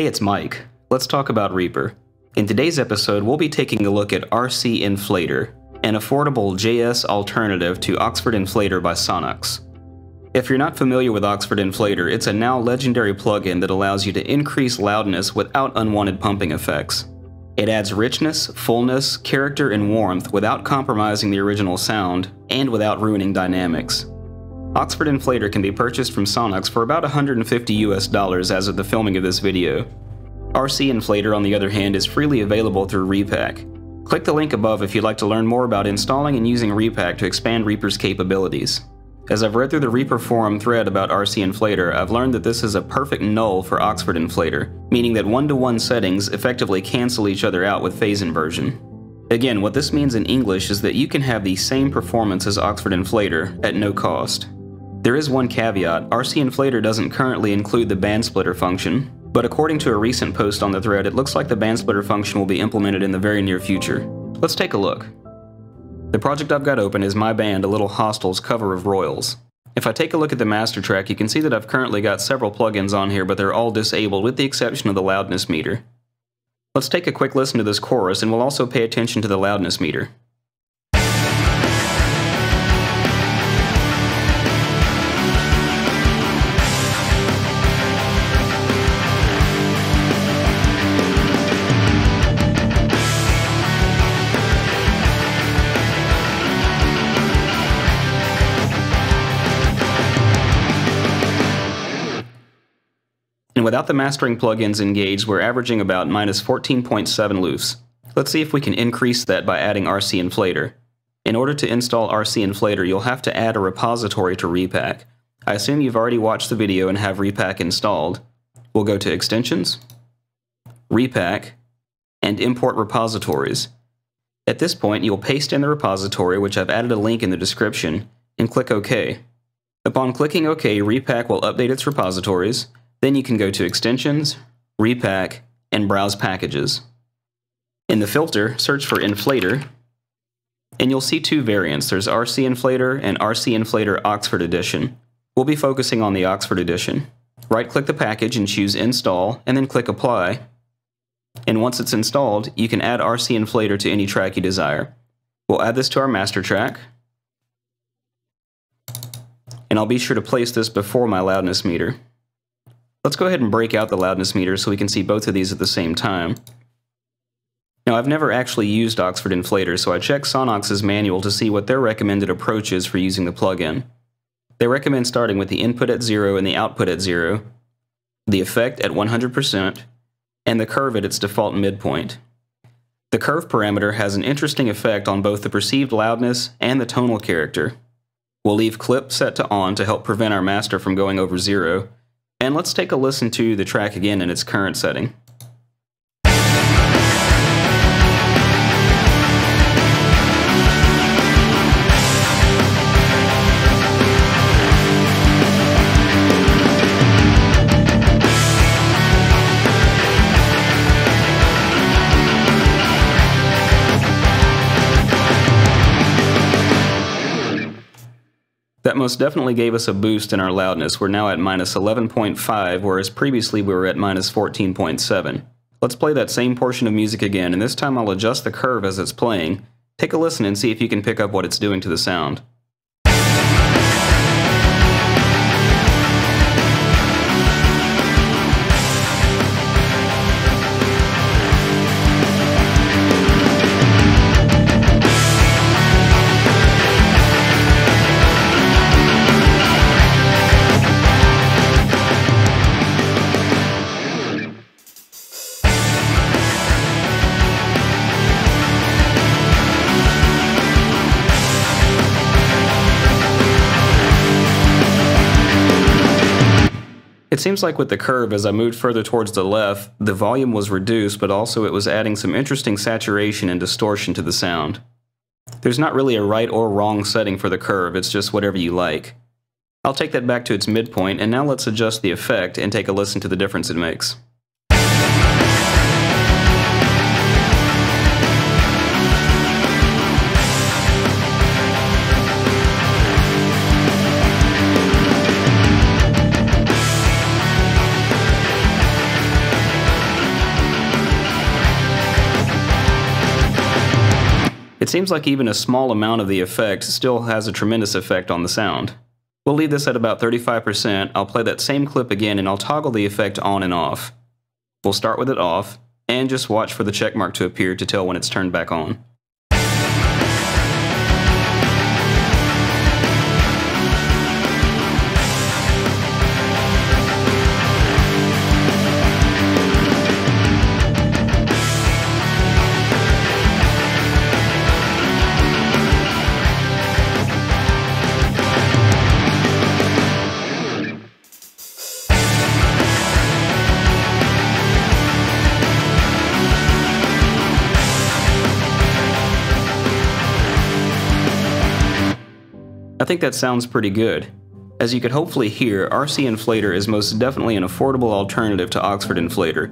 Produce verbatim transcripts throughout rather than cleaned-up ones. Hey, it's Mike. Let's talk about Reaper. In today's episode, we'll be taking a look at R C Inflator, an affordable J S alternative to Oxford Inflator by Sonnox. If you're not familiar with Oxford Inflator, it's a now legendary plugin that allows you to increase loudness without unwanted pumping effects. It adds richness, fullness, character, and warmth without compromising the original sound and without ruining dynamics. Oxford Inflator can be purchased from Sonnox for about one hundred fifty US dollars as of the filming of this video. R C Inflator, on the other hand, is freely available through Repack. Click the link above if you'd like to learn more about installing and using Repack to expand Reaper's capabilities. As I've read through the Reaper forum thread about R C Inflator, I've learned that this is a perfect null for Oxford Inflator, meaning that one-to-one settings effectively cancel each other out with phase inversion. Again, what this means in English is that you can have the same performance as Oxford Inflator at no cost. There is one caveat: R C Inflator doesn't currently include the band splitter function, but according to a recent post on the thread, it looks like the band splitter function will be implemented in the very near future. Let's take a look. The project I've got open is my band, A Little Hostile's cover of Royals. If I take a look at the master track, you can see that I've currently got several plugins on here, but they're all disabled with the exception of the loudness meter. Let's take a quick listen to this chorus, and we'll also pay attention to the loudness meter. And without the mastering plugins engaged, we're averaging about minus fourteen point seven LUFS. Let's see if we can increase that by adding R C Inflator. In order to install R C Inflator, you'll have to add a repository to Repack. I assume you've already watched the video and have Repack installed. We'll go to Extensions, Repack, and Import Repositories. At this point, you'll paste in the repository, which I've added a link in the description, and click OK. Upon clicking OK, Repack will update its repositories. Then you can go to Extensions, Repack, and Browse Packages. In the filter, search for Inflator, and you'll see two variants. There's R C Inflator and R C Inflator Oxford Edition. We'll be focusing on the Oxford Edition. Right-click the package and choose Install, and then click Apply. And once it's installed, you can add R C Inflator to any track you desire. We'll add this to our master track, and I'll be sure to place this before my loudness meter. Let's go ahead and break out the loudness meter so we can see both of these at the same time. Now, I've never actually used Oxford Inflator, so I checked Sonnox's manual to see what their recommended approach is for using the plugin. They recommend starting with the input at zero and the output at zero, the effect at one hundred percent, and the curve at its default midpoint. The curve parameter has an interesting effect on both the perceived loudness and the tonal character. We'll leave clip set to on to help prevent our master from going over zero. And let's take a listen to the track again in its current setting. That most definitely gave us a boost in our loudness. We're now at minus eleven point five, whereas previously we were at minus fourteen point seven. Let's play that same portion of music again, and this time I'll adjust the curve as it's playing. Take a listen and see if you can pick up what it's doing to the sound. It seems like with the curve, as I moved further towards the left, the volume was reduced, but also it was adding some interesting saturation and distortion to the sound. There's not really a right or wrong setting for the curve, it's just whatever you like. I'll take that back to its midpoint, and now let's adjust the effect and take a listen to the difference it makes. It seems like even a small amount of the effect still has a tremendous effect on the sound. We'll leave this at about thirty-five percent, I'll play that same clip again and I'll toggle the effect on and off. We'll start with it off, and just watch for the check mark to appear to tell when it's turned back on. I think that sounds pretty good. As you could hopefully hear, R C Inflator is most definitely an affordable alternative to Oxford Inflator.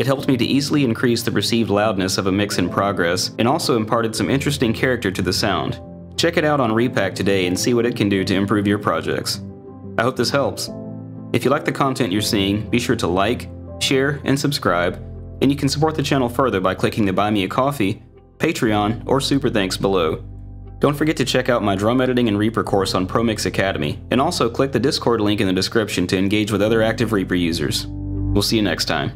It helped me to easily increase the perceived loudness of a mix in progress, and also imparted some interesting character to the sound. Check it out on Repack today and see what it can do to improve your projects. I hope this helps. If you like the content you're seeing, be sure to like, share, and subscribe, and you can support the channel further by clicking the Buy Me a Coffee, Patreon, or Super Thanks below. Don't forget to check out my drum editing and Reaper course on Pro Mix Academy, and also click the Discord link in the description to engage with other active Reaper users. We'll see you next time.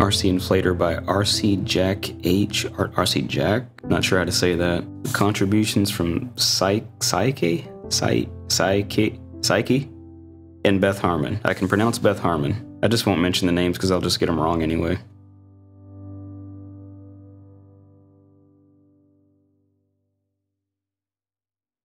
R C Inflator by RCJacH, RCJacH? Not sure how to say that. Contributions from Sai'ke, Sai'ke, Sai'ke, Sai'ke, and Beth Harmon. I can pronounce Beth Harmon. I just won't mention the names because I'll just get them wrong anyway.